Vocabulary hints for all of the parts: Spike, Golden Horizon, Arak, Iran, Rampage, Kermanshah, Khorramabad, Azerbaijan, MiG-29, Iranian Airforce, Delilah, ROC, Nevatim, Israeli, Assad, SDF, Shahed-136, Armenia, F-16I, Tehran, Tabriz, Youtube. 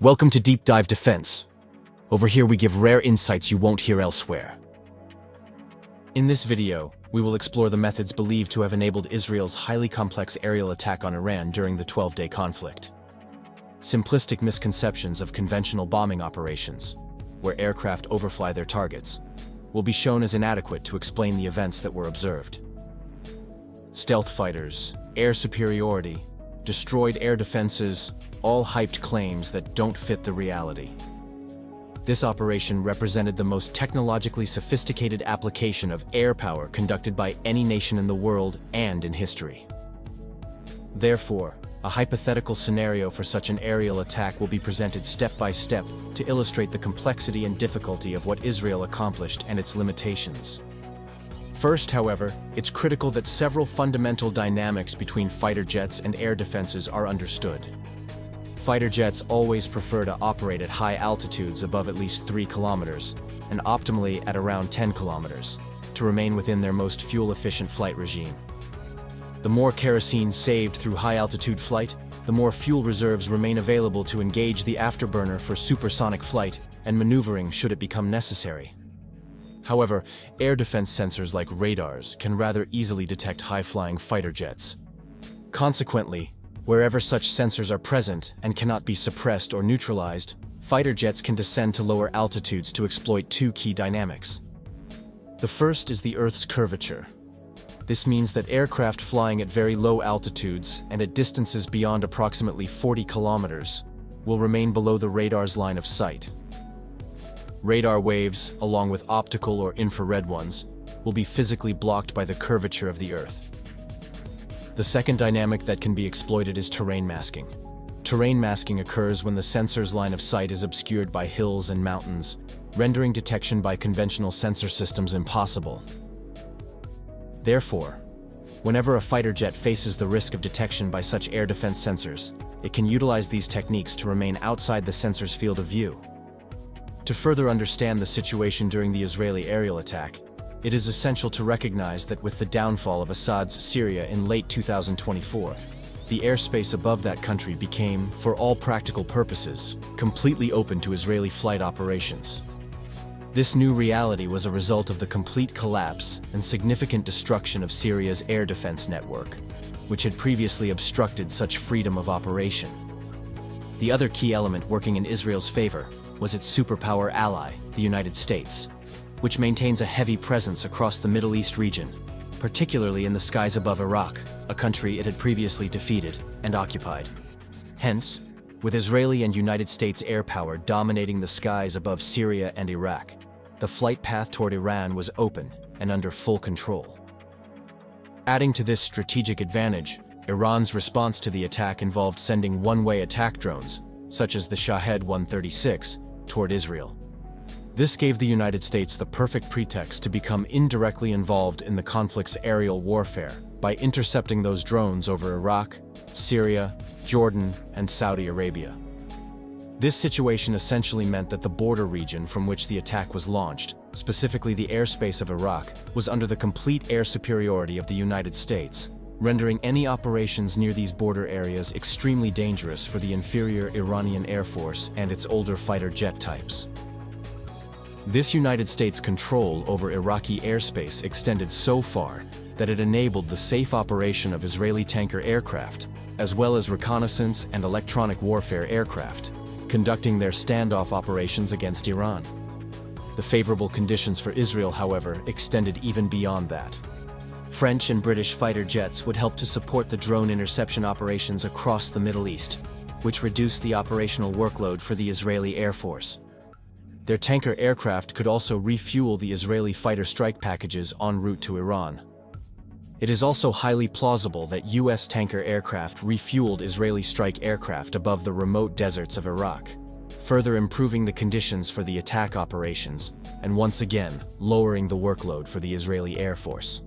Welcome to Deep Dive Defense. Over here we give rare insights you won't hear elsewhere. In this video, we will explore the methods believed to have enabled Israel's highly complex aerial attack on Iran during the 12-day conflict. Simplistic misconceptions of conventional bombing operations, where aircraft overfly their targets, will be shown as inadequate to explain the events that were observed. Stealth fighters, air superiority, destroyed air defenses, all hyped claims that don't fit the reality. This operation represented the most technologically sophisticated application of air power conducted by any nation in the world and in history. Therefore, a hypothetical scenario for such an aerial attack will be presented step by step to illustrate the complexity and difficulty of what Israel accomplished and its limitations. First, however, it's critical that several fundamental dynamics between fighter jets and air defenses are understood. Fighter jets always prefer to operate at high altitudes above at least 3 kilometers, and optimally at around 10 kilometers, to remain within their most fuel-efficient flight regime. The more kerosene saved through high-altitude flight, the more fuel reserves remain available to engage the afterburner for supersonic flight and maneuvering should it become necessary. However, air defense sensors like radars can rather easily detect high-flying fighter jets. Consequently, wherever such sensors are present and cannot be suppressed or neutralized, fighter jets can descend to lower altitudes to exploit 2 key dynamics. The first is the Earth's curvature. This means that aircraft flying at very low altitudes and at distances beyond approximately 40 kilometers will remain below the radar's line of sight. Radar waves, along with optical or infrared ones, will be physically blocked by the curvature of the Earth. The second dynamic that can be exploited is terrain masking. Terrain masking occurs when the sensor's line of sight is obscured by hills and mountains, rendering detection by conventional sensor systems impossible. Therefore, whenever a fighter jet faces the risk of detection by such air defense sensors, it can utilize these techniques to remain outside the sensor's field of view. To further understand the situation during the Israeli aerial attack, it is essential to recognize that with the downfall of Assad's Syria in late 2024, the airspace above that country became, for all practical purposes, completely open to Israeli flight operations. This new reality was a result of the complete collapse and significant destruction of Syria's air defense network, which had previously obstructed such freedom of operation. The other key element working in Israel's favor was its superpower ally, the United States, which maintains a heavy presence across the Middle East region, particularly in the skies above Iraq, a country it had previously defeated and occupied. Hence, with Israeli and United States air power dominating the skies above Syria and Iraq, the flight path toward Iran was open and under full control. Adding to this strategic advantage, Iran's response to the attack involved sending one-way attack drones, such as the Shahed-136, toward Israel. This gave the United States the perfect pretext to become indirectly involved in the conflict's aerial warfare by intercepting those drones over Iraq, Syria, Jordan, and Saudi Arabia. This situation essentially meant that the border region from which the attack was launched, specifically the airspace of Iraq, was under the complete air superiority of the United States, rendering any operations near these border areas extremely dangerous for the inferior Iranian Airforce and its older fighter jet types. This United States control over Iraqi airspace extended so far that it enabled the safe operation of Israeli tanker aircraft, as well as reconnaissance and electronic warfare aircraft, conducting their standoff operations against Iran. The favorable conditions for Israel, however, extended even beyond that. French and British fighter jets would help to support the drone interception operations across the Middle East, which reduced the operational workload for the Israeli Air Force. Their tanker aircraft could also refuel the Israeli fighter strike packages en route to Iran. It is also highly plausible that U.S. tanker aircraft refueled Israeli strike aircraft above the remote deserts of Iraq, further improving the conditions for the attack operations and once again lowering the workload for the Israeli Air Force.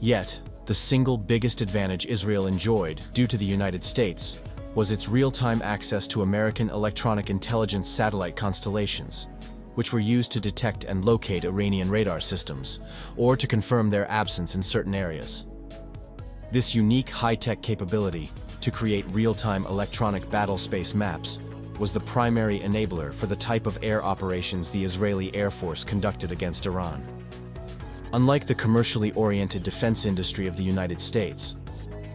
Yet, the single biggest advantage Israel enjoyed due to the United States was its real-time access to American electronic intelligence satellite constellations, which were used to detect and locate Iranian radar systems, or to confirm their absence in certain areas. This unique high-tech capability to create real-time electronic battlespace maps was the primary enabler for the type of air operations the Israeli Air Force conducted against Iran. Unlike the commercially oriented defense industry of the United States,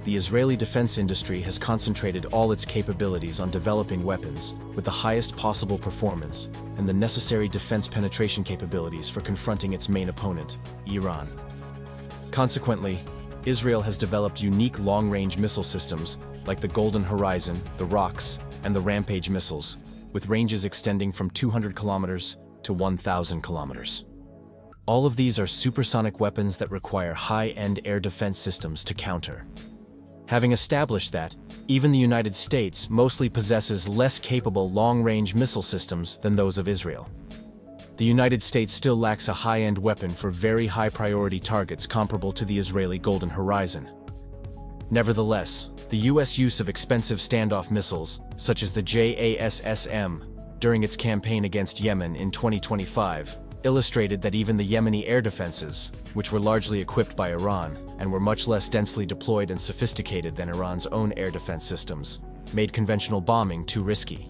the Israeli defense industry has concentrated all its capabilities on developing weapons with the highest possible performance and the necessary defense penetration capabilities for confronting its main opponent, Iran. Consequently, Israel has developed unique long-range missile systems like the Golden Horizon, the Rocks, and the Rampage missiles, with ranges extending from 200 kilometers to 1,000 kilometers. All of these are supersonic weapons that require high-end air defense systems to counter. Having established that, even the United States mostly possesses less capable long-range missile systems than those of Israel. The United States still lacks a high-end weapon for very high-priority targets comparable to the Israeli Golden Horizon. Nevertheless, the U.S. use of expensive standoff missiles, such as the JASSM, during its campaign against Yemen in 2025, illustrated that even the Yemeni air defenses, which were largely equipped by Iran, and were much less densely deployed and sophisticated than Iran's own air defense systems, made conventional bombing too risky.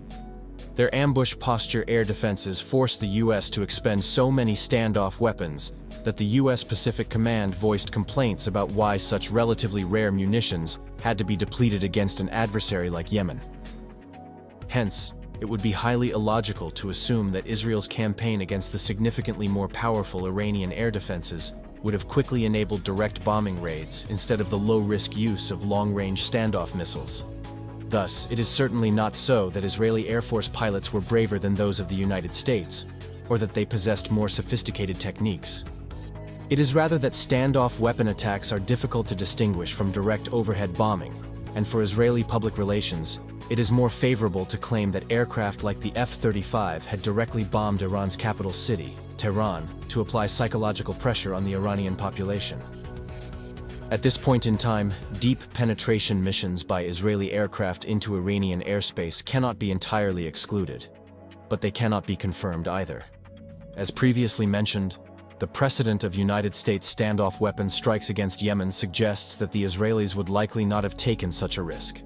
Their ambush posture air defenses forced the U.S. to expend so many standoff weapons that the U.S. Pacific Command voiced complaints about why such relatively rare munitions had to be depleted against an adversary like Yemen. Hence, it would be highly illogical to assume that Israel's campaign against the significantly more powerful Iranian air defenses would have quickly enabled direct bombing raids instead of the low-risk use of long-range standoff missiles. Thus, it is certainly not so that Israeli Air Force pilots were braver than those of the United States, or that they possessed more sophisticated techniques. It is rather that standoff weapon attacks are difficult to distinguish from direct overhead bombing, and for Israeli public relations, it is more favorable to claim that aircraft like the F-35 had directly bombed Iran's capital city, Tehran, to apply psychological pressure on the Iranian population. At this point in time, deep penetration missions by Israeli aircraft into Iranian airspace cannot be entirely excluded, but they cannot be confirmed either. As previously mentioned, the precedent of United States standoff weapon strikes against Yemen suggests that the Israelis would likely not have taken such a risk.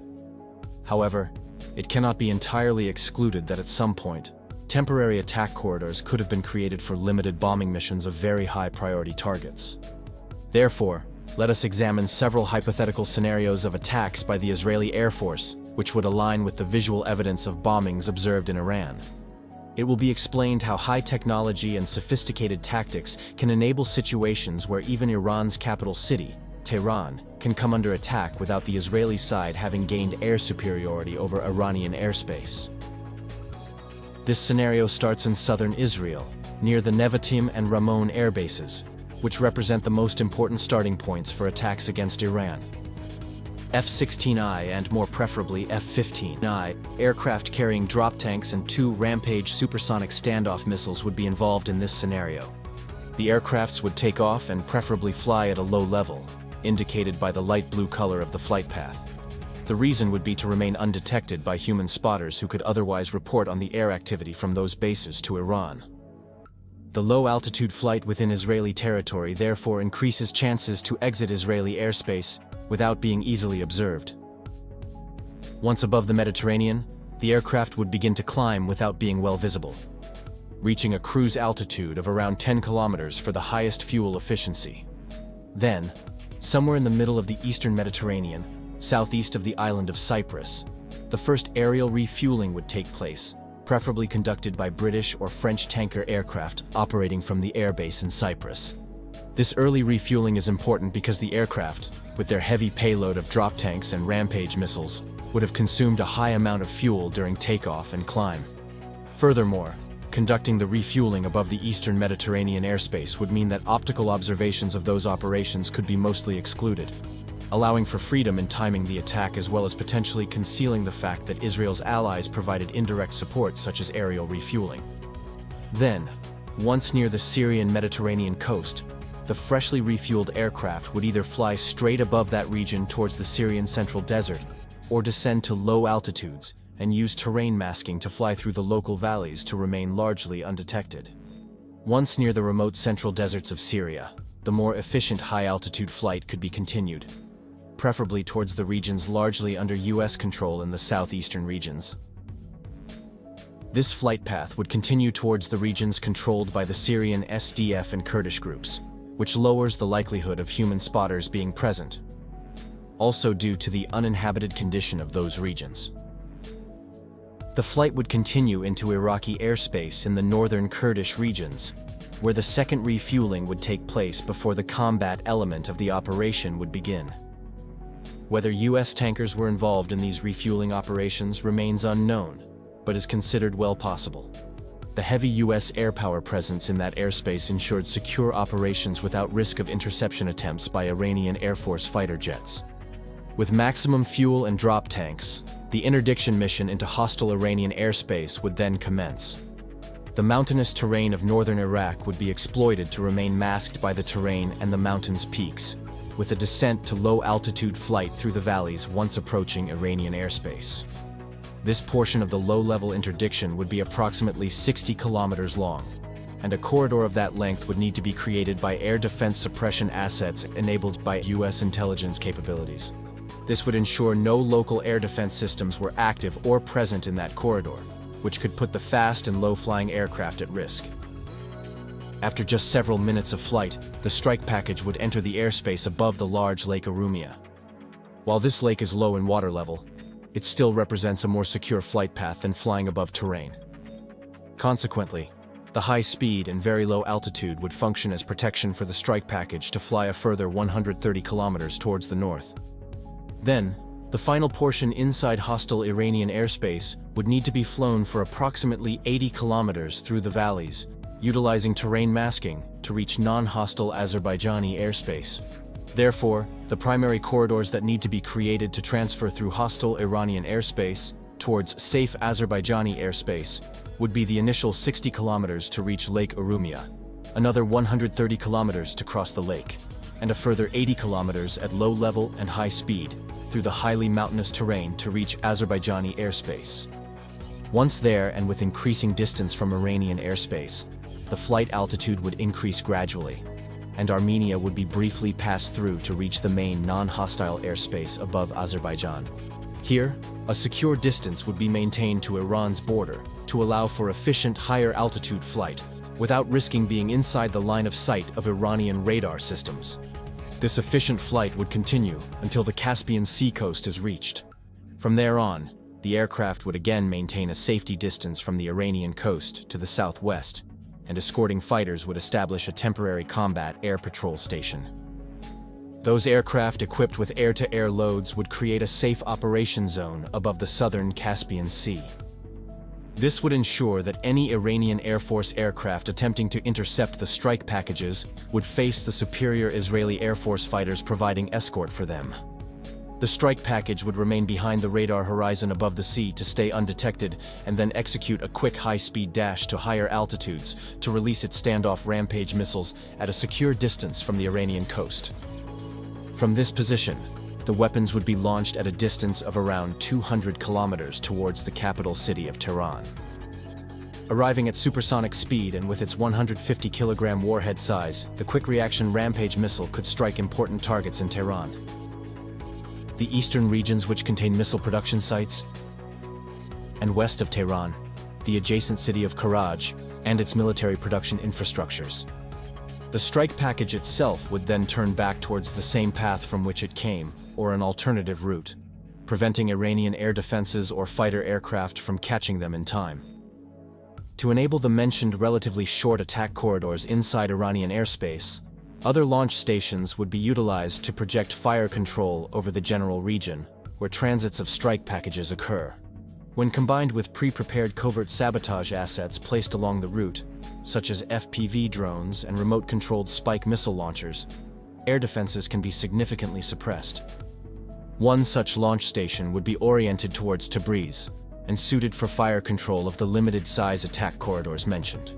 However, it cannot be entirely excluded that at some point, temporary attack corridors could have been created for limited bombing missions of very high-priority targets. Therefore, let us examine several hypothetical scenarios of attacks by the Israeli Air Force, which would align with the visual evidence of bombings observed in Iran. It will be explained how high technology and sophisticated tactics can enable situations where even Iran's capital city, Tehran, can come under attack without the Israeli side having gained air superiority over Iranian airspace. This scenario starts in southern Israel, near the Nevatim and Ramon air bases, which represent the most important starting points for attacks against Iran. F-16I and more preferably F-15I aircraft carrying drop tanks and two Rampage supersonic standoff missiles would be involved in this scenario. The aircrafts would take off and preferably fly at a low level, indicated by the light blue color of the flight path. The reason would be to remain undetected by human spotters who could otherwise report on the air activity from those bases to Iran. The low-altitude flight within Israeli territory therefore increases chances to exit Israeli airspace without being easily observed. Once above the Mediterranean, the aircraft would begin to climb without being well visible, reaching a cruise altitude of around 10 kilometers for the highest fuel efficiency. Then, somewhere in the middle of the eastern Mediterranean, southeast of the island of Cyprus, the first aerial refueling would take place, preferably conducted by British or French tanker aircraft operating from the airbase in Cyprus. This early refueling is important because the aircraft, with their heavy payload of drop tanks and Rampage missiles, would have consumed a high amount of fuel during takeoff and climb. Furthermore, conducting the refueling above the eastern Mediterranean airspace would mean that optical observations of those operations could be mostly excluded, allowing for freedom in timing the attack as well as potentially concealing the fact that Israel's allies provided indirect support such as aerial refueling. Then, once near the Syrian Mediterranean coast, the freshly refueled aircraft would either fly straight above that region towards the Syrian central desert, or descend to low altitudes and use terrain masking to fly through the local valleys to remain largely undetected. Once near the remote central deserts of Syria, the more efficient high-altitude flight could be continued, preferably towards the regions largely under U.S. control in the southeastern regions. This flight path would continue towards the regions controlled by the Syrian SDF and Kurdish groups, which lowers the likelihood of human spotters being present, also due to the uninhabited condition of those regions. The flight would continue into Iraqi airspace in the northern Kurdish regions, where the second refueling would take place before the combat element of the operation would begin. Whether U.S. tankers were involved in these refueling operations remains unknown, but is considered well possible. The heavy U.S. air power presence in that airspace ensured secure operations without risk of interception attempts by Iranian Air Force fighter jets. With maximum fuel and drop tanks, the interdiction mission into hostile Iranian airspace would then commence. The mountainous terrain of northern Iraq would be exploited to remain masked by the terrain and the mountain's peaks, with a descent to low-altitude flight through the valleys once approaching Iranian airspace. This portion of the low-level interdiction would be approximately 60 kilometers long, and a corridor of that length would need to be created by air defense suppression assets enabled by U.S. intelligence capabilities. This would ensure no local air defense systems were active or present in that corridor, which could put the fast and low-flying aircraft at risk. After just several minutes of flight, the strike package would enter the airspace above the large Lake Urmia. While this lake is low in water level, it still represents a more secure flight path than flying above terrain. Consequently, the high speed and very low altitude would function as protection for the strike package to fly a further 130 kilometers towards the north. Then, the final portion inside hostile Iranian airspace would need to be flown for approximately 80 kilometers through the valleys, utilizing terrain masking to reach non-hostile Azerbaijani airspace. Therefore, the primary corridors that need to be created to transfer through hostile Iranian airspace towards safe Azerbaijani airspace would be the initial 60 kilometers to reach Lake Urmia, another 130 kilometers to cross the lake, and a further 80 kilometers at low level and high speed through the highly mountainous terrain to reach Azerbaijani airspace. Once there and with increasing distance from Iranian airspace, the flight altitude would increase gradually, and Armenia would be briefly passed through to reach the main non-hostile airspace above Azerbaijan. Here, a secure distance would be maintained to Iran's border to allow for efficient higher altitude flight, without risking being inside the line of sight of Iranian radar systems. This efficient flight would continue until the Caspian Sea coast is reached. From there on, the aircraft would again maintain a safety distance from the Iranian coast to the southwest, and escorting fighters would establish a temporary combat air patrol station. Those aircraft equipped with air-to-air loads would create a safe operation zone above the southern Caspian Sea. This would ensure that any Iranian Air Force aircraft attempting to intercept the strike packages would face the superior Israeli Air Force fighters providing escort for them. The strike package would remain behind the radar horizon above the sea to stay undetected and then execute a quick high-speed dash to higher altitudes to release its standoff Rampage missiles at a secure distance from the Iranian coast. From this position, the weapons would be launched at a distance of around 200 kilometers towards the capital city of Tehran. Arriving at supersonic speed and with its 150-kilogram warhead size, the quick-reaction Rampage missile could strike important targets in Tehran, the eastern regions which contain missile production sites, and west of Tehran, the adjacent city of Karaj and its military production infrastructures. The strike package itself would then turn back towards the same path from which it came, or an alternative route, preventing Iranian air defenses or fighter aircraft from catching them in time. To enable the mentioned relatively short attack corridors inside Iranian airspace, other launch stations would be utilized to project fire control over the general region, where transits of strike packages occur. When combined with pre-prepared covert sabotage assets placed along the route, such as FPV drones and remote-controlled Spike missile launchers, air defenses can be significantly suppressed. One such launch station would be oriented towards Tabriz and suited for fire control of the limited-size attack corridors mentioned.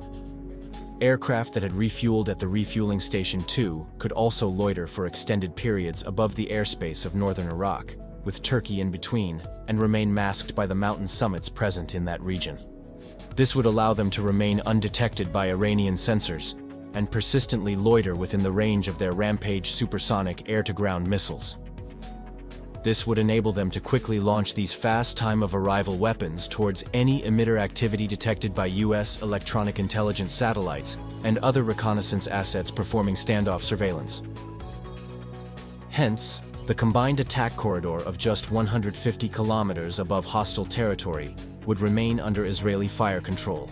Aircraft that had refueled at the refueling station 2 could also loiter for extended periods above the airspace of northern Iraq, with Turkey in between, and remain masked by the mountain summits present in that region. This would allow them to remain undetected by Iranian sensors and persistently loiter within the range of their Rampage supersonic air-to-ground missiles. This would enable them to quickly launch these fast time-of-arrival weapons towards any emitter activity detected by U.S. electronic intelligence satellites and other reconnaissance assets performing standoff surveillance. Hence, the combined attack corridor of just 150 kilometers above hostile territory would remain under Israeli fire control,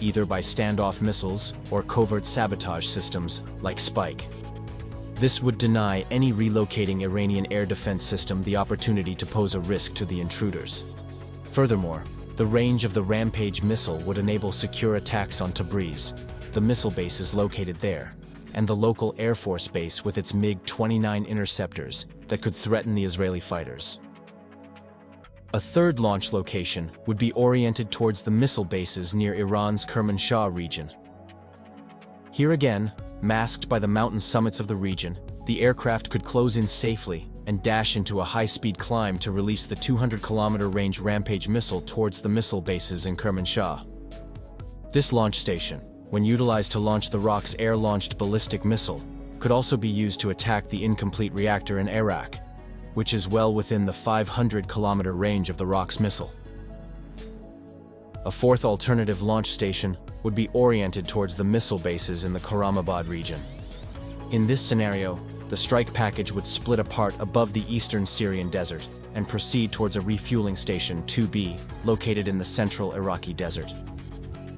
either by standoff missiles or covert sabotage systems like Spike. This would deny any relocating Iranian air defense system the opportunity to pose a risk to the intruders. Furthermore, the range of the Rampage missile would enable secure attacks on Tabriz. The missile base is located there, and the local Air Force base with its MiG-29 interceptors that could threaten the Israeli fighters. A third launch location would be oriented towards the missile bases near Iran's Kermanshah region. Here again, masked by the mountain summits of the region, the aircraft could close in safely and dash into a high-speed climb to release the 200-kilometer range Rampage missile towards the missile bases in Kermanshah. This launch station, when utilized to launch the Rocks air-launched ballistic missile, could also be used to attack the incomplete reactor in Arak, which is well within the 500-kilometer range of the Rocks missile. A fourth alternative launch station would be oriented towards the missile bases in the Khorramabad region. In this scenario, the strike package would split apart above the eastern Syrian desert and proceed towards a refueling station 2B located in the central Iraqi desert.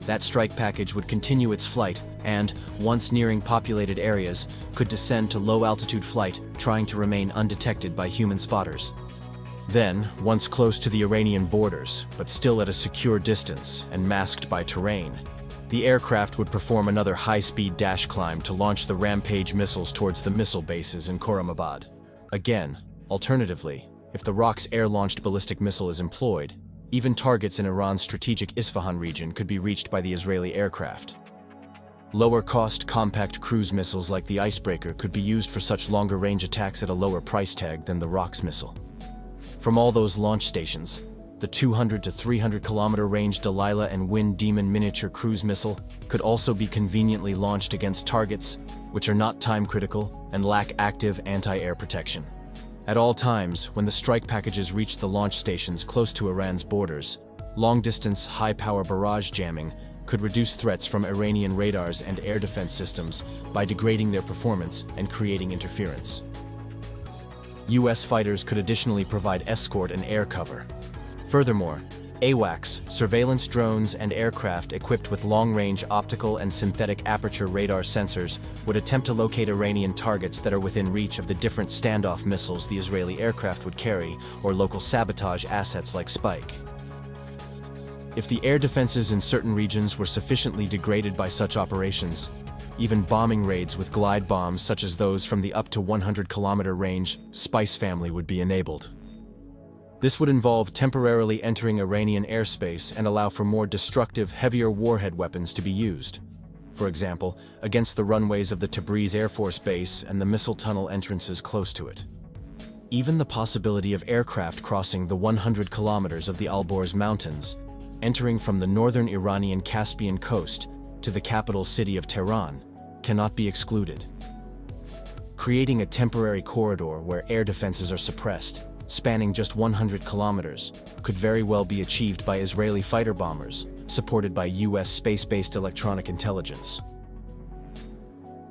That strike package would continue its flight and, once nearing populated areas, could descend to low-altitude flight, trying to remain undetected by human spotters. Then, once close to the Iranian borders, but still at a secure distance and masked by terrain, the aircraft would perform another high-speed dash climb to launch the Rampage missiles towards the missile bases in Khorramabad. Again, alternatively, if the ROC's air-launched ballistic missile is employed, even targets in Iran's strategic Isfahan region could be reached by the Israeli aircraft. Lower-cost compact cruise missiles like the Icebreaker could be used for such longer-range attacks at a lower price tag than the ROC's missile. From all those launch stations, the 200 to 300 kilometer range Delilah and Wind Demon miniature cruise missile could also be conveniently launched against targets which are not time critical and lack active anti-air protection. At all times, when the strike packages reached the launch stations close to Iran's borders, long-distance high-power barrage jamming could reduce threats from Iranian radars and air defense systems by degrading their performance and creating interference. U.S. fighters could additionally provide escort and air cover. Furthermore, AWACS, surveillance drones and aircraft equipped with long-range optical and synthetic aperture radar sensors would attempt to locate Iranian targets that are within reach of the different standoff missiles the Israeli aircraft would carry or local sabotage assets like Spike. If the air defenses in certain regions were sufficiently degraded by such operations, even bombing raids with glide bombs such as those from the up to 100-kilometer range Spice family would be enabled. This would involve temporarily entering Iranian airspace and allow for more destructive, heavier warhead weapons to be used. For example, against the runways of the Tabriz Air Force Base and the missile tunnel entrances close to it. Even the possibility of aircraft crossing the 100 kilometers of the Alborz Mountains, entering from the northern Iranian Caspian coast to the capital city of Tehran, cannot be excluded. Creating a temporary corridor where air defenses are suppressed, spanning just 100 kilometers, could very well be achieved by Israeli fighter bombers, supported by U.S. space-based electronic intelligence.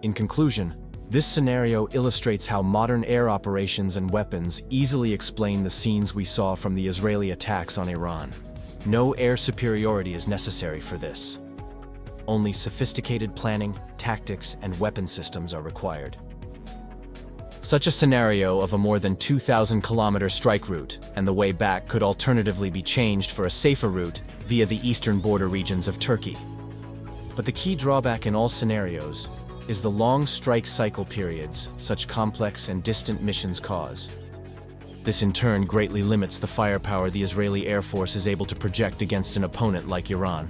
In conclusion, this scenario illustrates how modern air operations and weapons easily explain the scenes we saw from the Israeli attacks on Iran. No air superiority is necessary for this. Only sophisticated planning, tactics, and weapon systems are required. Such a scenario of a more than 2,000-kilometer strike route and the way back could alternatively be changed for a safer route via the eastern border regions of Turkey. But the key drawback in all scenarios is the long strike cycle periods such complex and distant missions cause. This in turn greatly limits the firepower the Israeli Air Force is able to project against an opponent like Iran.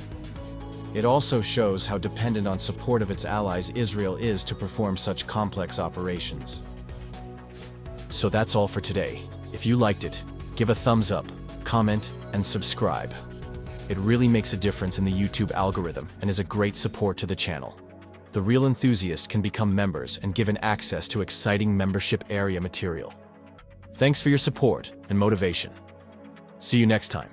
It also shows how dependent on support of its allies Israel is to perform such complex operations. So that's all for today. If you liked it, give a thumbs up, comment, and subscribe. It really makes a difference in the YouTube algorithm and is a great support to the channel. The real enthusiasts can become members and given access to exciting membership area material. Thanks for your support and motivation. See you next time.